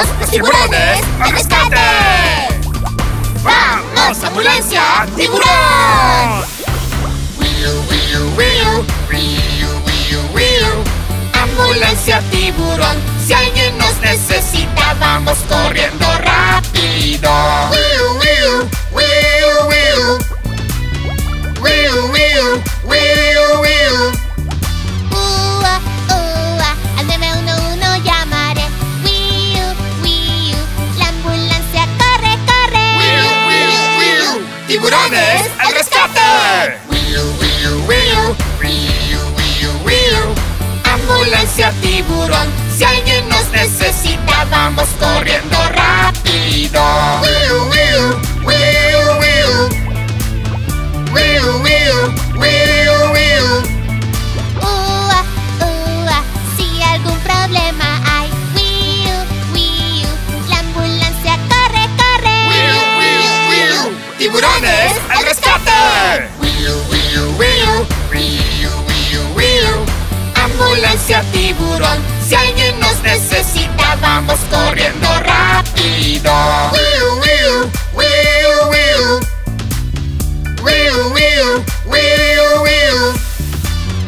¡Bienvenidos los tiburones al rescate! ¡Vamos, ambulancia tiburón! ¡Wiu, wiu, wiu! ¡Wiu, wiu, wiu! ¡Ambulancia tiburón! Si alguien nos necesita, vamos corriendo rápido. ¡Wiu, wiu! ¡Wiu, wiu! ¡Wiu, wiu! ¡Wiu, wiu! ¡Tiburones al rescate! ¡Wiu, wiu, wiu! ¡Wiu, wiu, wiu! ¡Ambulancia tiburón! Si alguien nos necesita, vamos corriendo rápido. ¡Wiu, wiu! ¡Wiu, wiu! ¡Wiu, wiu! ¡Wiu, wiu! ¡Ua, ua! Si algún problema hay, ¡wiu, wiu! La ambulancia corre, corre. ¡Wiu, wiu, wiu! ¡Tiburones al rescate! ¡Wiu, wiu, wiu! ¡Wiu, wiu, wiu! ¡Ambulancia tiburón! Si alguien nos necesita, vamos corriendo rápido. ¡Wiu, wiu! ¡Wiu, wiu! ¡Wiu, wiu! ¡Wiu, wiu!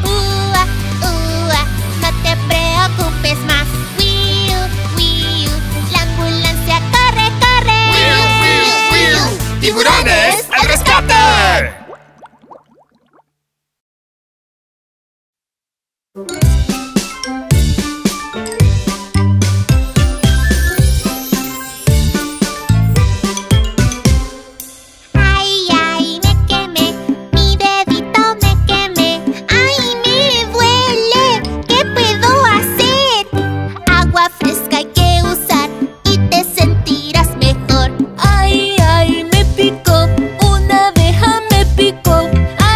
¡Ua, ua! No te preocupes más. ¡Wiu, wiu! La ambulancia corre, corre. ¡Wiu, wiu, wiu! ¡Tiburones al rescate!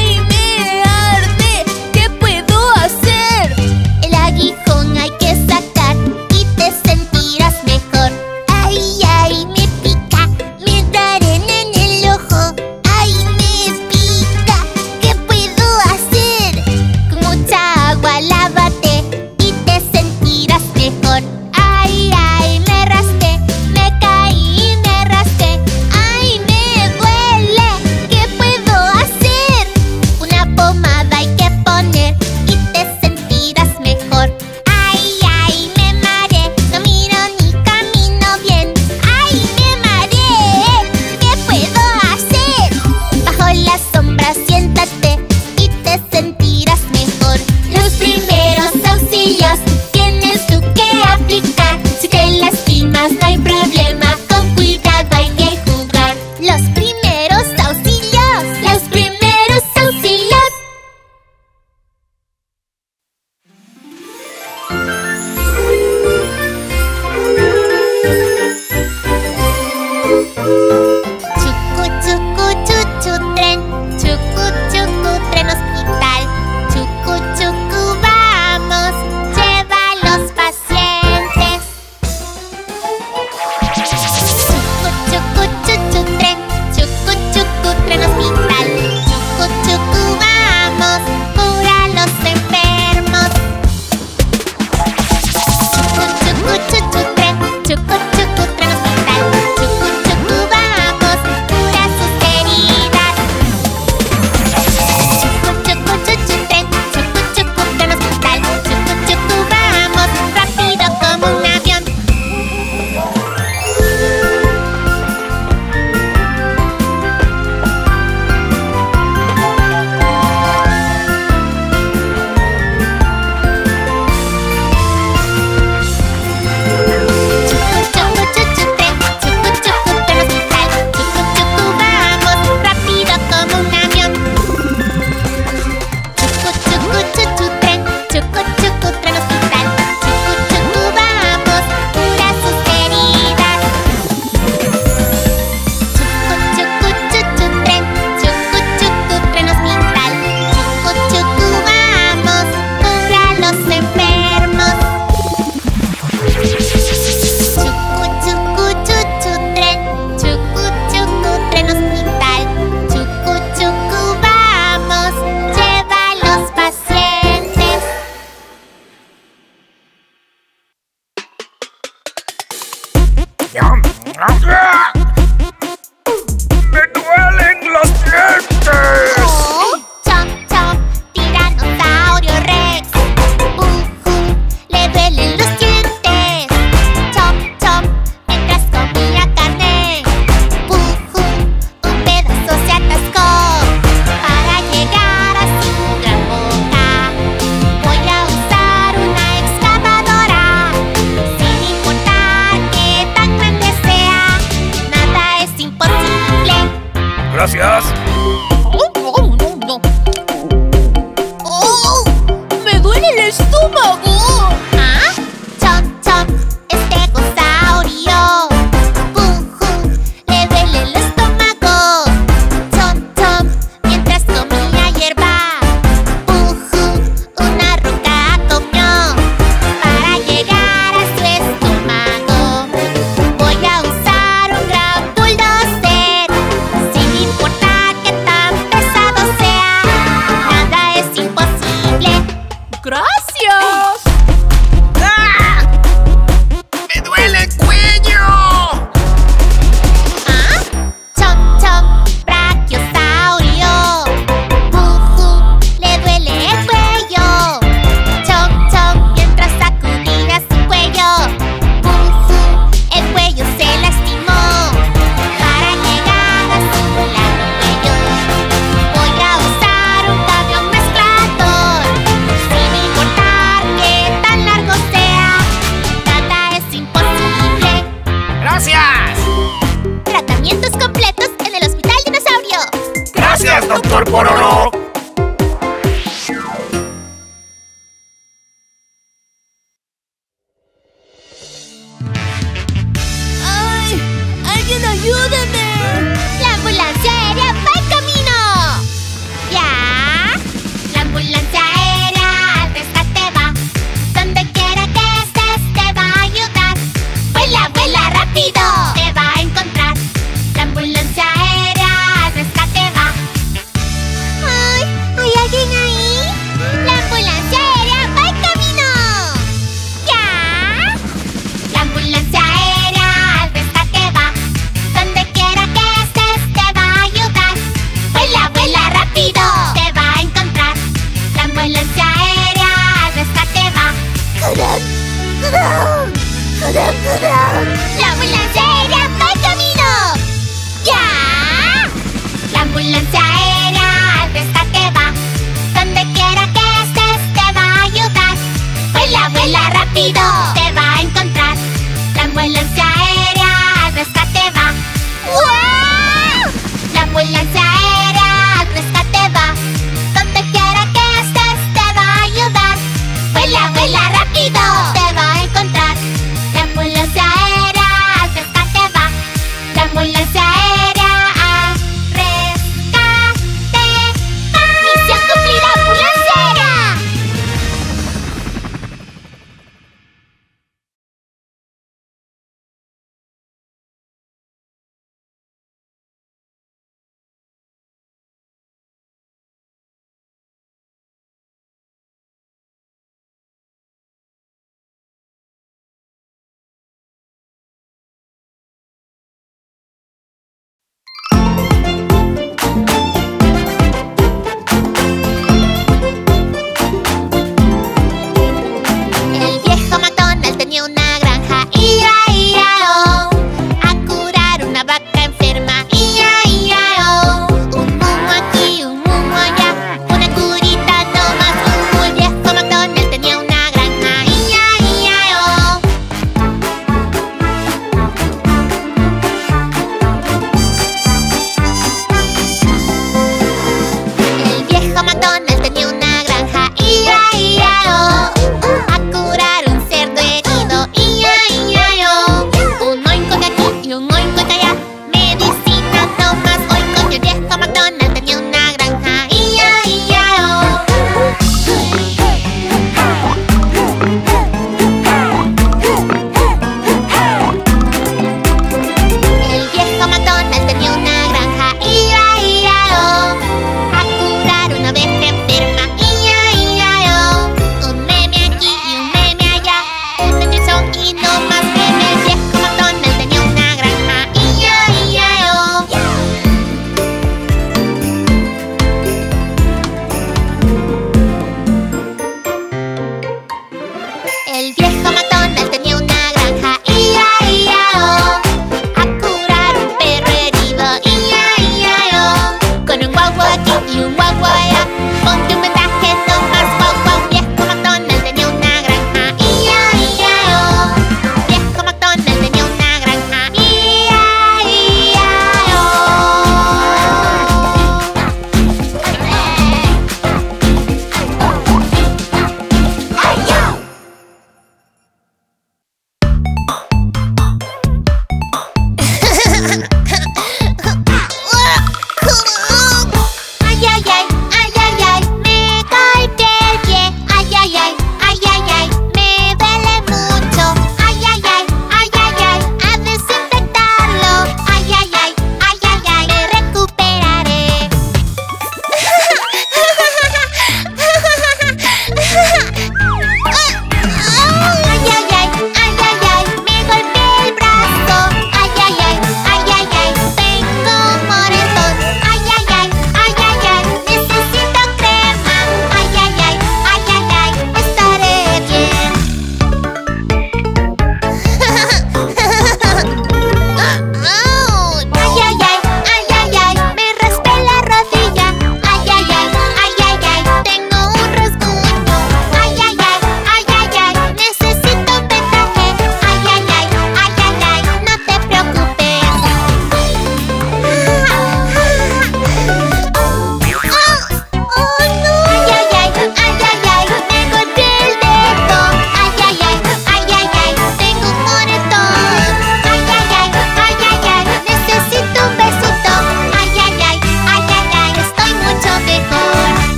¡Ay, me arde! ¿Qué puedo hacer?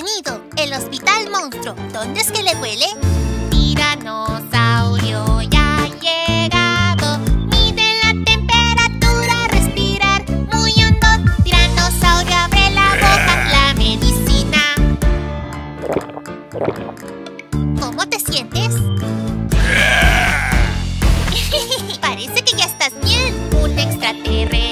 Bienvenido, el Hospital Monstruo. ¿Dónde es que le duele? Tiranosaurio ya ha llegado. Mide la temperatura, respirar muy hondo. Tiranosaurio, abre la boca, la medicina. ¿Cómo te sientes? Parece que ya estás bien. Un extraterrestre.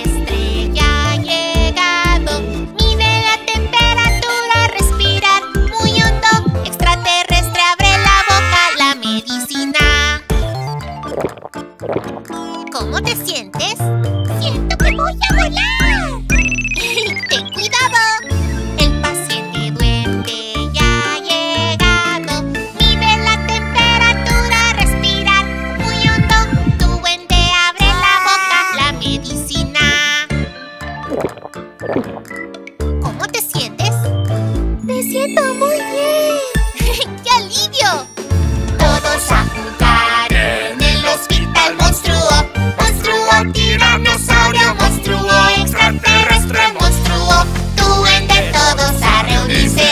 ¿Cómo te sientes? ¡Siento que voy a volar! ¡Ten cuidado! El paciente duende ya ha llegado. Mide la temperatura, respirar muy hondo. Tu duende abre la boca, la medicina. ¿Cómo te sientes? ¡Me siento muy bien! ¡Qué alivio! Todos a jugar en el hospital monstruo. Tiranosaurio, monstruo, extraterrestre, monstruo. Duende, todos a reunirse.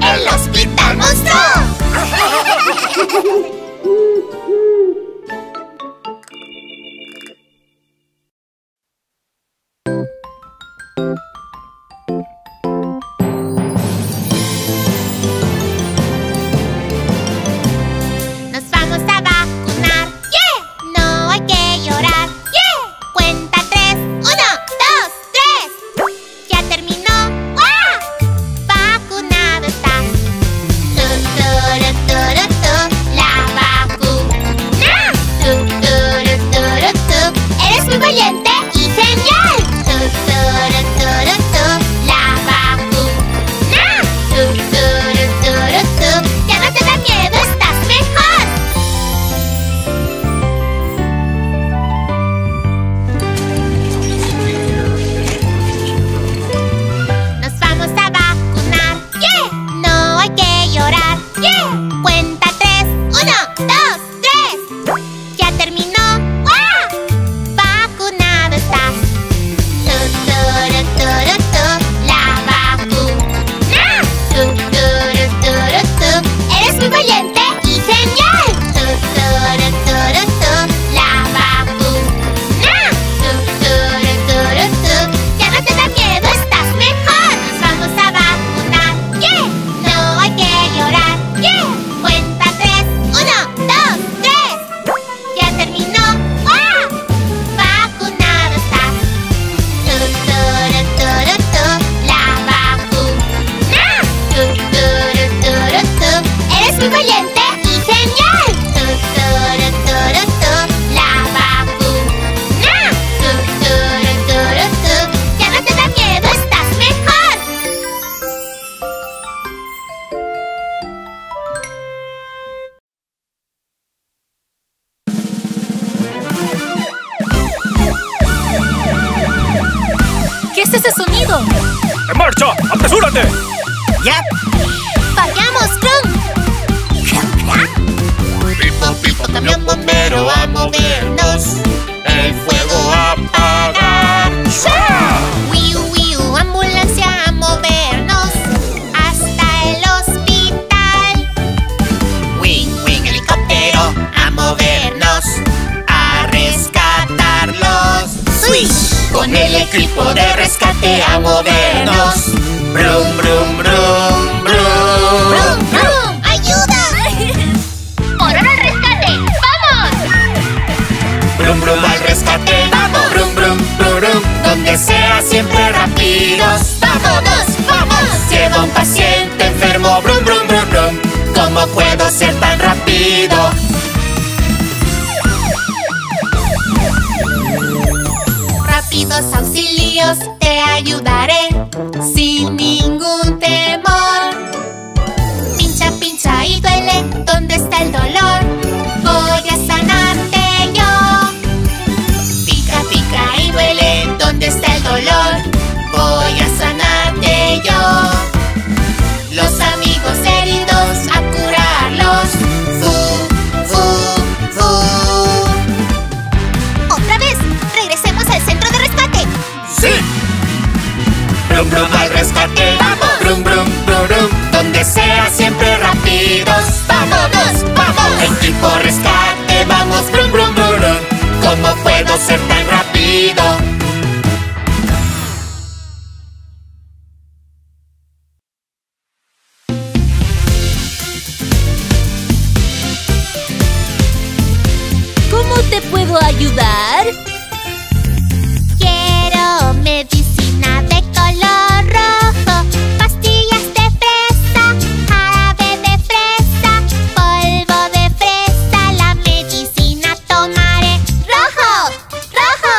¡El Hospital Monstruo! Rescate. que sea siempre rápidos. ¡Vámonos, vamos! En Equipo Rescate vamos, brum, brum, brum, brum. ¿Cómo puedo ser tan rápido? ¿Ayudar? Quiero medicina de color rojo, pastillas de fresa, jarabe de fresa, polvo de fresa, la medicina tomaré. ¡Rojo! ¡Rojo!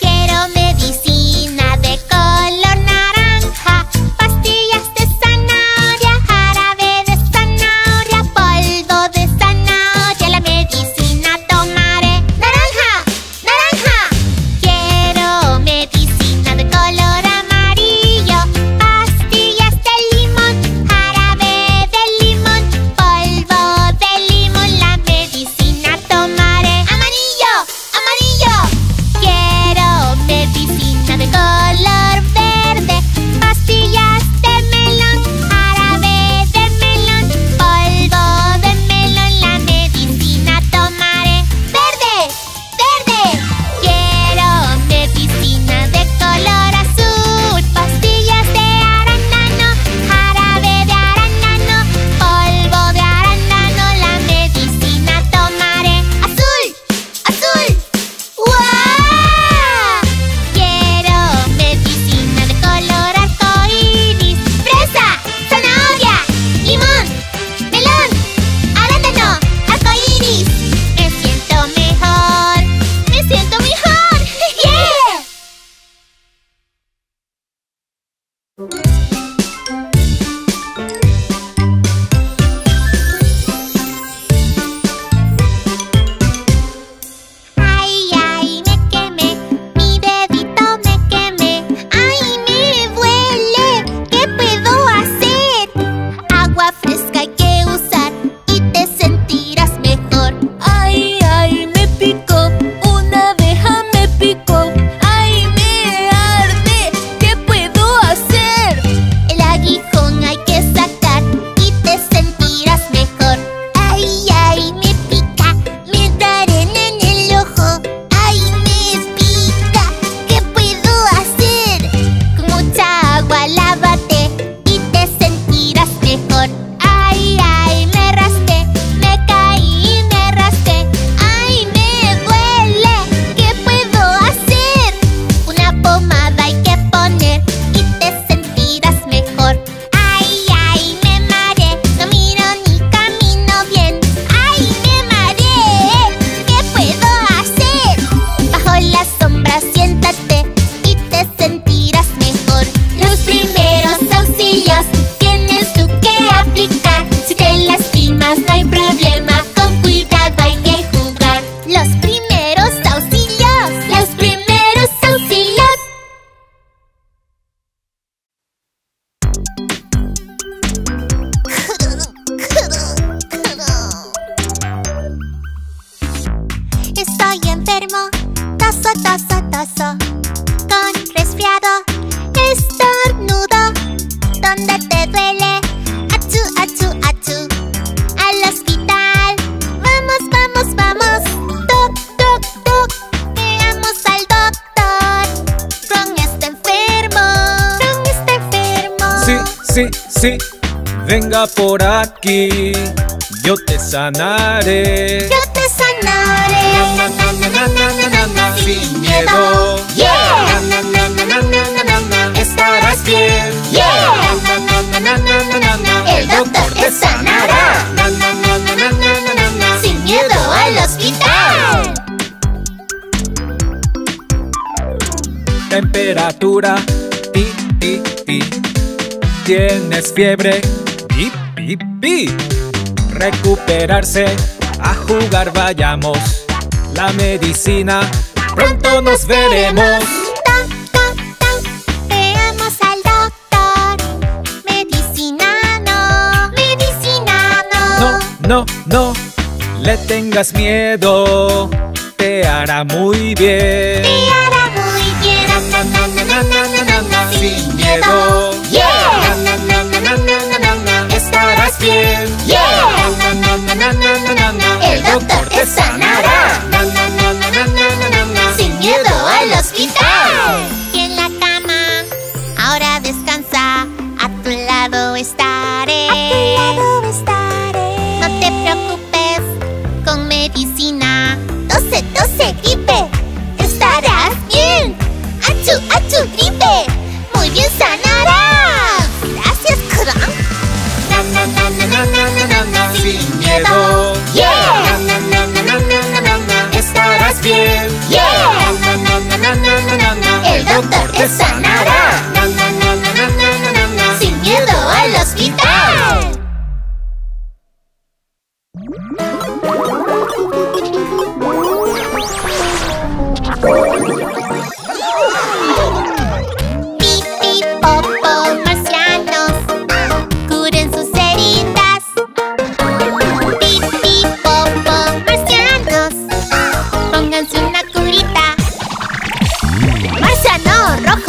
Quiero medicina de color naranja, pastillas de zanahoria, jarabe de zanahoria, polvo de zanahoria, la medicina tomaré. Venga por aquí, yo te sanaré. Yo te sanaré. Na, na, na, na, na, na, na, na, sin miedo. Yeah. Na, na, na, na, na, na, na, na, estarás bien. Yeah. Na, na, na, na, na, na, na, el doctor te sanará. Na, na, na, na, na, na, na, na, sin miedo al hospital. Temperatura, pi, pi, pi. Tienes fiebre, pi, pi, pi. Recuperarse, a jugar vayamos. La medicina, pronto nos veremos. Toc, toc, toc, veamos al doctor. Medicina no. No, no, no, le tengas miedo. Te hará muy bien. Te hará muy bien. Na, na, na, na, na, na, na, na, sin miedo. Yeah. Na, na, na, na, na, na, na, na, na, más bien. Yeah. Na, na, na, na, na, na, na. El doctor te sanará. Na, na, na, na, na, na, na. Sin miedo al hospital. Y en la cama ahora descansa. A tu lado estaré. A tu lado estaré. No te preocupes. Con medicina. Tose, gripe. Estarás bien. Achu, gripe. Muy bien sanarás. Gracias, Crank. Na na na na na na na, sin miedo. Yeah. Na na na na na na na, estarás bien. Yeah. Na na na na na na na, el doctor te sanará. Na na na na na na na, sin miedo al hospital. El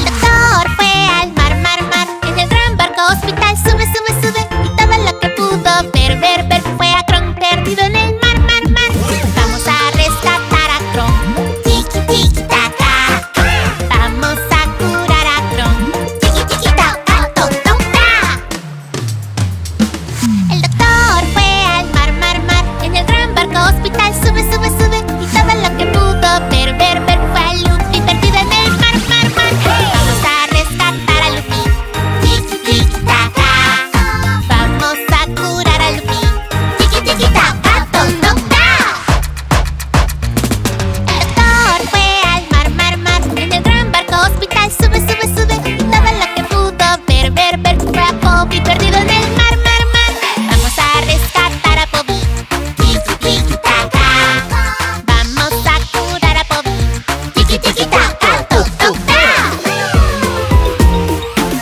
doctor fue al mar, Estoy perdido en el mar, mar, mar. Vamos a rescatar a Bobby. Tiki, tiki, taca. Vamos a curar a Bobby. Tiki, tiki, taca, toc, toc, ta.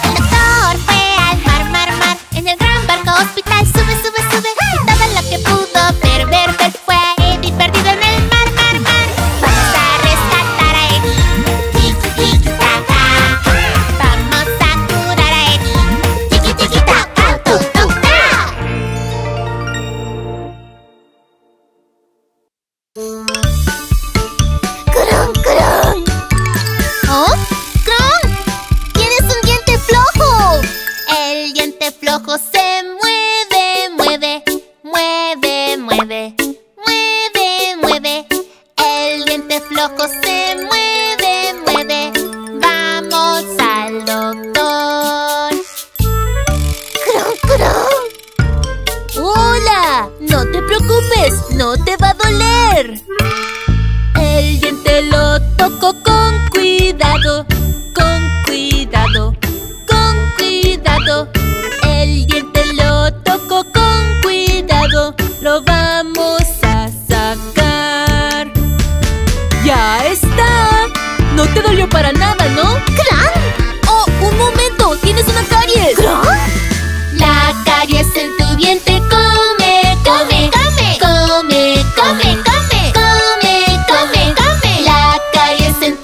El doctor fue al mar, mar, mar. En el gran barco hospital sube, sube, sube. Todo lo que pudo ver, ver, ver fue a Eddie perdido en el mar, mar, mar. Vamos a rescatar a Eddie. Tiki, tiki, taca. Vamos a curar a Eddie. Tiki, tiki, taca, toc, toc, ta. ¡Curón, curón! ¿Oh? ¡Curón! ¡Tienes un diente flojo! El diente flojo se mueve, mueve. Mueve, mueve, mueve, mueve. El diente flojo se mueve, mueve. Vamos al doctor. ¡Curón, curón! ¡Hola! No te preocupes, no te va a doler. El diente lo toco con cuidado, con cuidado, con cuidado. El diente lo toco con cuidado, lo vamos a sacar. ¡Ya está! No te dolió para nada, ¿no? ¡Curón! ¡Oh, un momento! ¡Tienes una caries! ¿Curón? La caries en tu diente come, come, come, come, come, come. ¡Los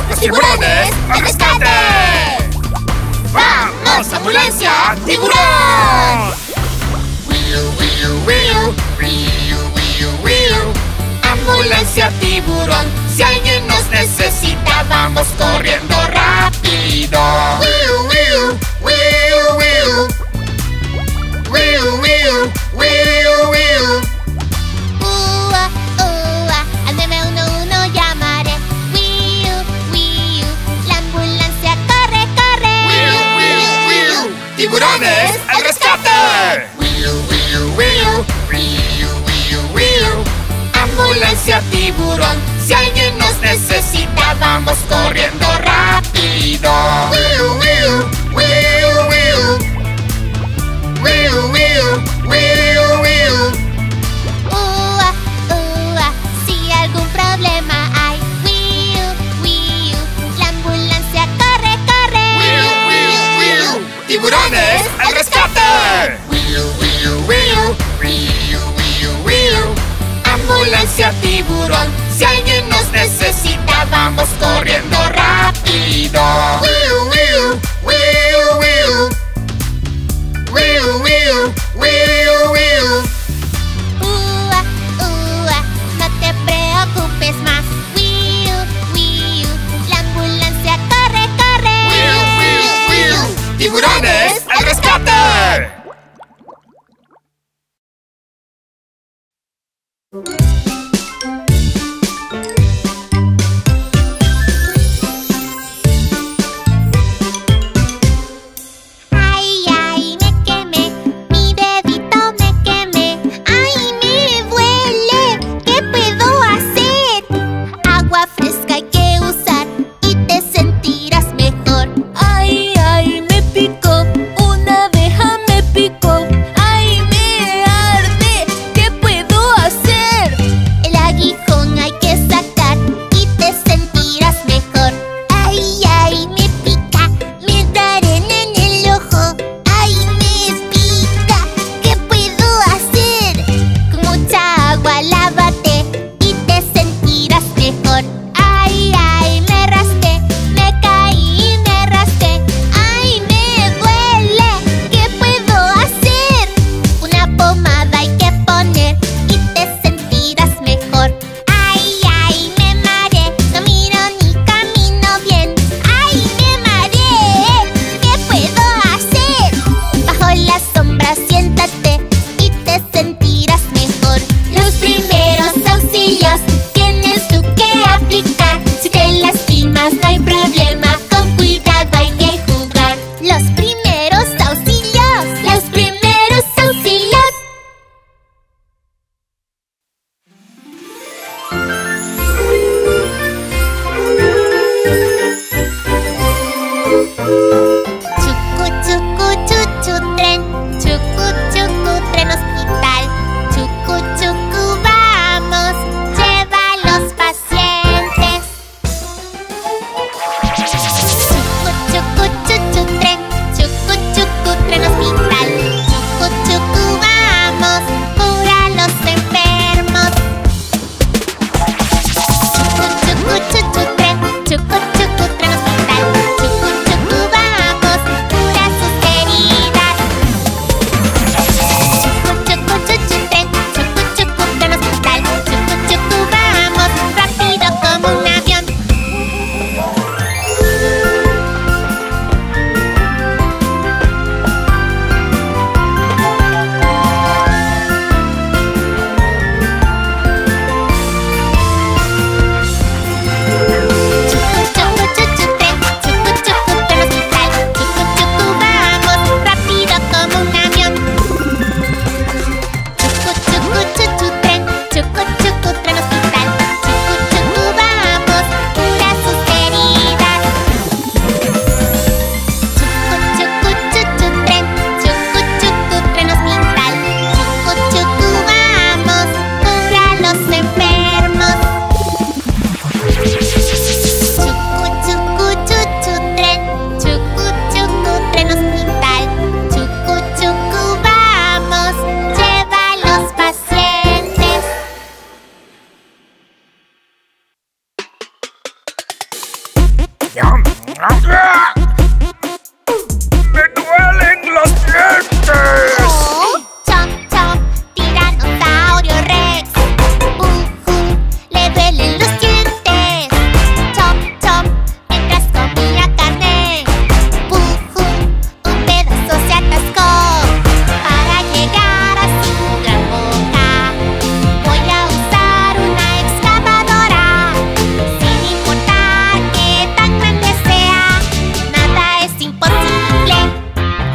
tiburones al rescate! ¡Vamos, ambulancia tiburón! ¡Wiu, wiu, wiu! ¡Wiu, wiu, wiu! ¡Ambulancia tiburón! Si alguien nos necesita, vamos corriendo rápido. ¡Wiu, wiu! ¡Wiu, wiu! ¡Wiu, wiu! ¡Wiu, wiu! ¡Tiburones al rescate! ¡Wiu, wiu, wiu! ¡Wiu, wiu, wiu! ¡Ambulancia tiburón! Si alguien nos necesita, vamos corriendo rápido. ¡Wiu, wiu! ¡Wiu, wiu! ¡Wiu, wiu! ¡Wiu, wiu! ¡Ua, ua! Si algún problema hay, ¡wiu, wiu! La ambulancia corre, corre. ¡Wiu, wiu, wiu! ¡Tiburones al rescate! ¡Wiu, wiu, wiu! ¡Wiu, Ambulancia Tiburón. Si alguien nos necesita, vamos corriendo rápido. ¡Wiu, wiu! ¡Wiu, wiu! ¡Wiu, wiu! ¡Wiu, wiu! ¡Ua, ua! No te preocupes más. ¡Wiu, wiu! La ambulancia corre, corre. ¡Wiu, wiu, wiu! ¡Tiburones al rescate!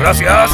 ¡Gracias!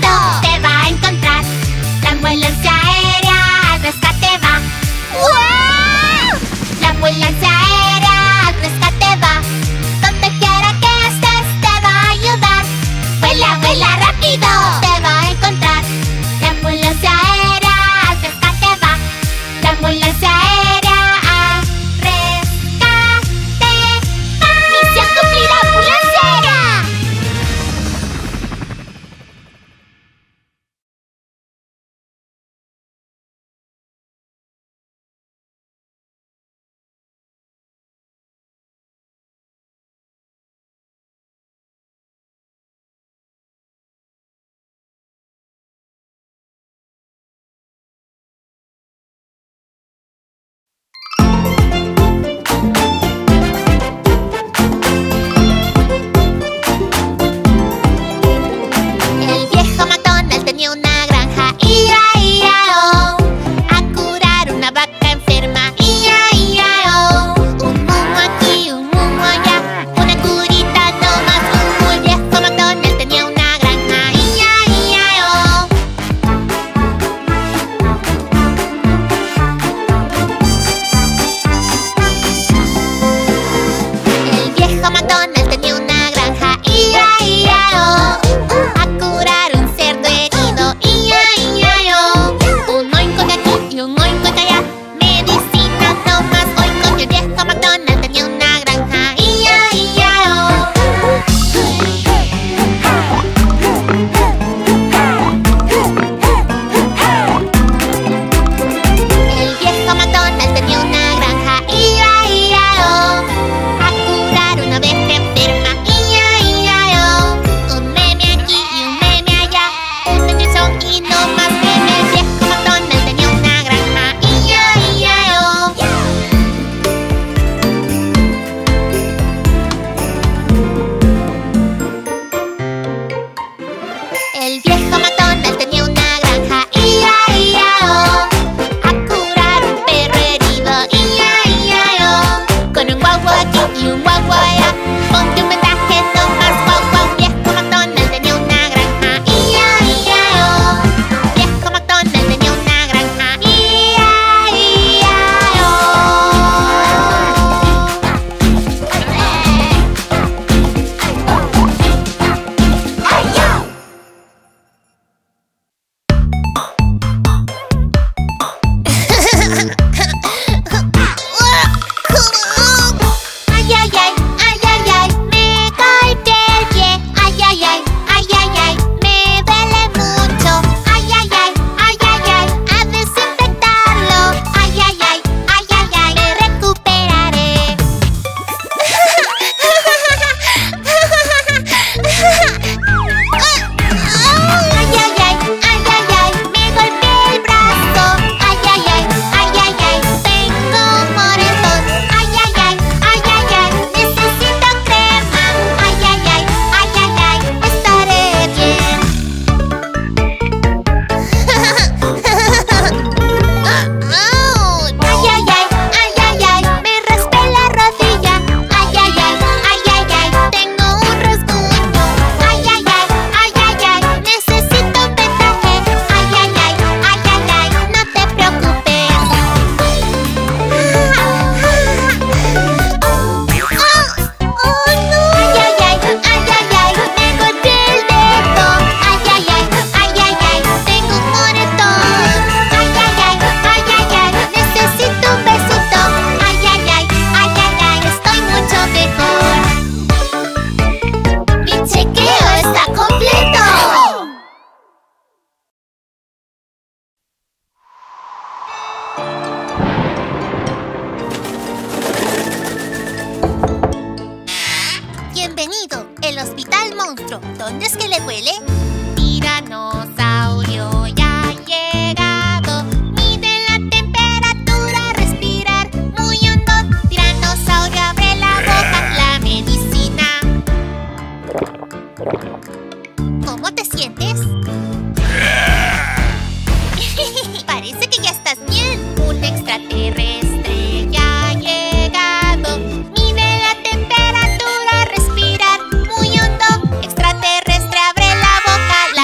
rápido te va a encontrar. La ambulancia aérea al rescate va. ¡Wow! La ambulancia aérea al rescate va. Donde quiera que estés te va a ayudar. ¡Vuela, vuela rápido! Te va a encontrar. La ambulancia aérea al rescate va. La ambulancia aérea al rescate va. ¡Misión cumplida, ambulancia aérea!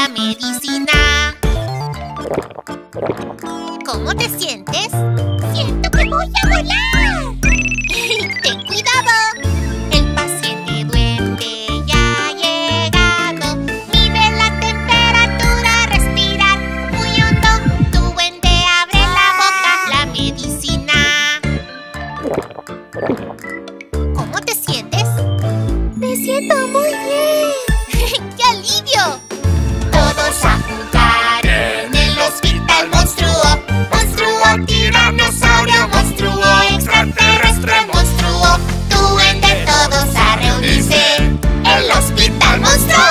Medicina. muy bien! ¡Qué alivio! Todos a jugar en el hospital monstruo. Monstruo tiranosaurio, monstruo extraterrestre, monstruo duende, todos a reunirse en el hospital monstruo.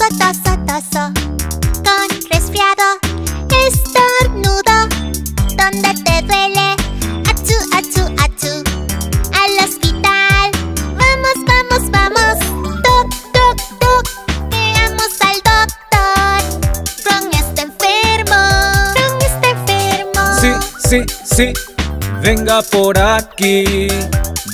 Toso, toso, toso, con resfriado, estornudo. ¿Dónde te duele? Achú, achú, achú. Al hospital. Vamos, vamos, vamos. Toc, toc, toc. Veamos al doctor. Ron está enfermo. Ron está enfermo. Sí, sí, sí. Venga por aquí.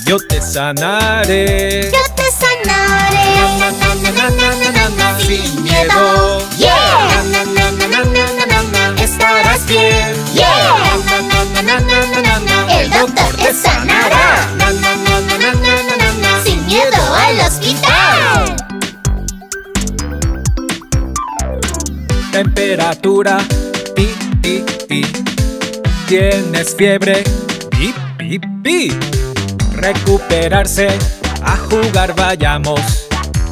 Yo te sanaré. Yo te sanaré. Na, na, na, na, na, na, na, na, sin miedo. Yeah. Na, na, na, na, na, na, na, na, estarás bien. Yeah. Na, na, na, na, na, na, na, el doctor te sanará. Na, na, na, na, na, na, na, sin miedo al hospital. Temperatura, pi, pi, pi. Tienes fiebre, pi, pi, pi. Recuperarse, a jugar vayamos.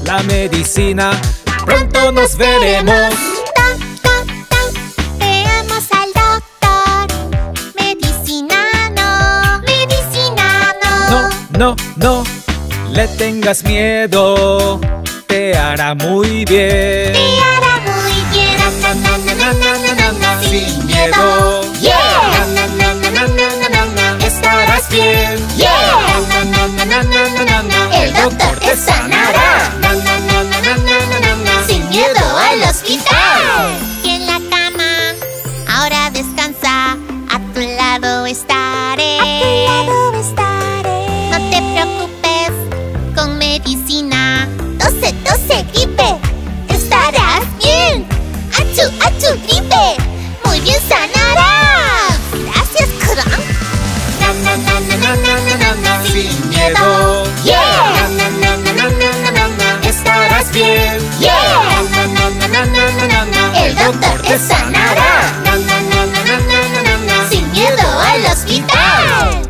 La medicina, pronto nos veremos. Toc, toc, toc, veamos al doctor. Medicina no, medicina no. No, no, no, le tengas miedo. Te hará muy bien. Te hará muy bien. Na, na, na, na, na, na, na, na, sin miedo. Yeah. Na, na, na, na, na, na, na, na, estarás bien. Yeah. Na, na, na, na, na, el doctor te sanará. Na, na, na, na, na, na, na, na, sin miedo al hospital. Y en la cama, ahora descansa. A tu lado estaré. A tu lado estaré. No te preocupes, con medicina. Tose, tose, gripe. Estarás bien. Achú, achú, gripe. Muy bien sanarás. Gracias, Kron. Na, na, na, na, na, na, na, na, sin miedo. Yeah. Na, na, na, na, na, na, na, estarás bien. Yeah. Na, na, na, na, na, na, na, el doctor te sanará. Na, na, na, na, na, na, na, sin miedo al hospital.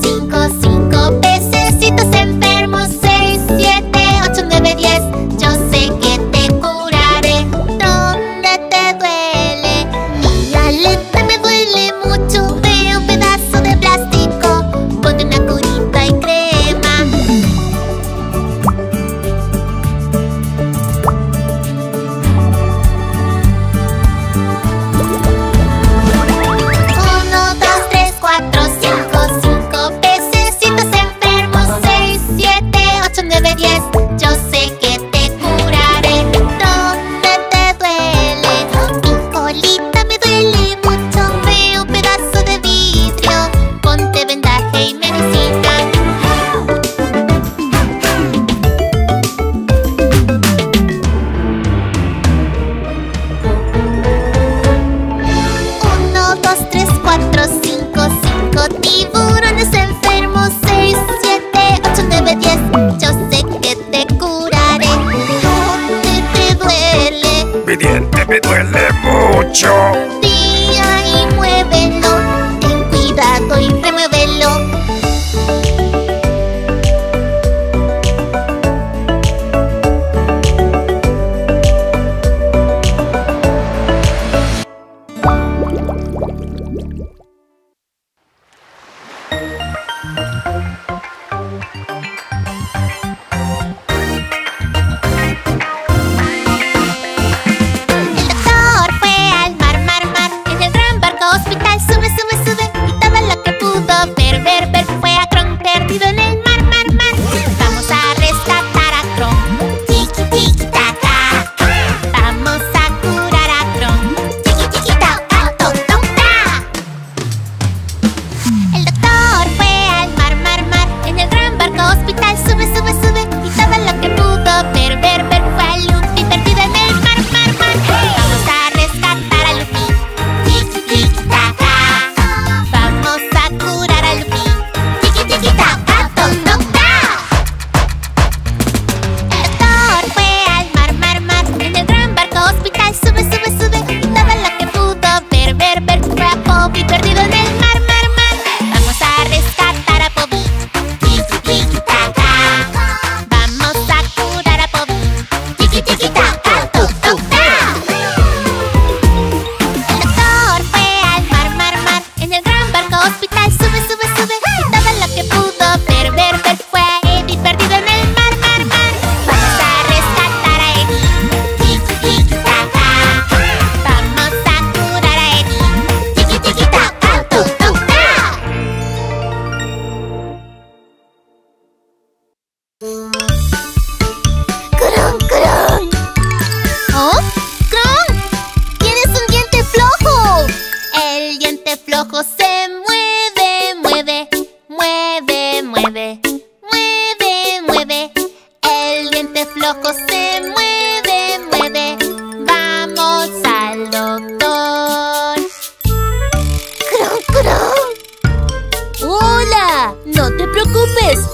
Cinco, cinco. mucho. Tira y muévelo, ten cuidado y remuévelo.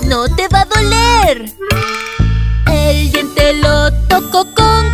No te va a doler. El diente lo tocó con